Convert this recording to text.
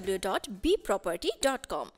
www.bproperty.com.